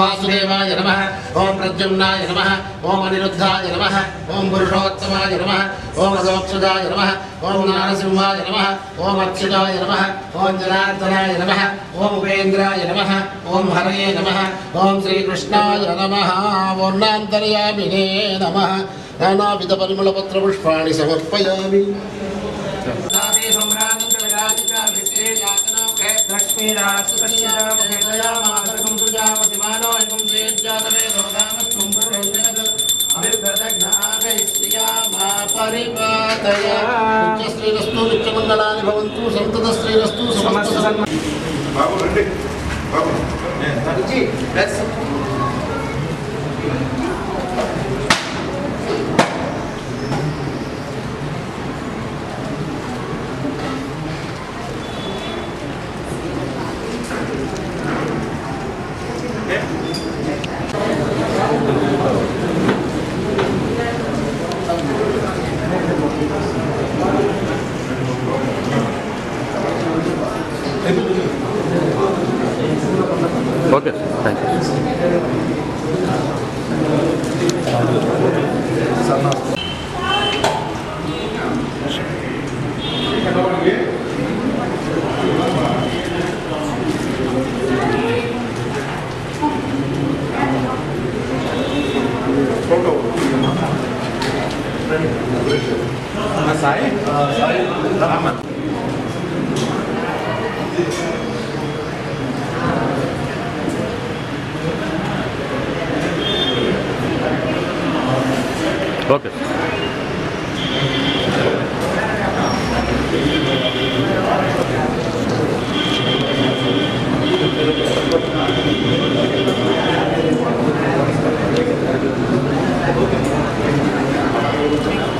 Vasudevaya namaha, Om Pradyumnaya namaha, Om Aniruddhaya namaha, Om Purushottamaya namaha, Om Adokshadaya namaha, Om Narasimhaya namaha, Om Architaya namaha, Om Janardhanaya namaha, Om Upendraya namaha, Om Hare namaha, Om Sri Krishnaya namaha, Om Nantariyamine namaha, Nanavida Parimala Patra Pushpani Samarpayami. Thank you.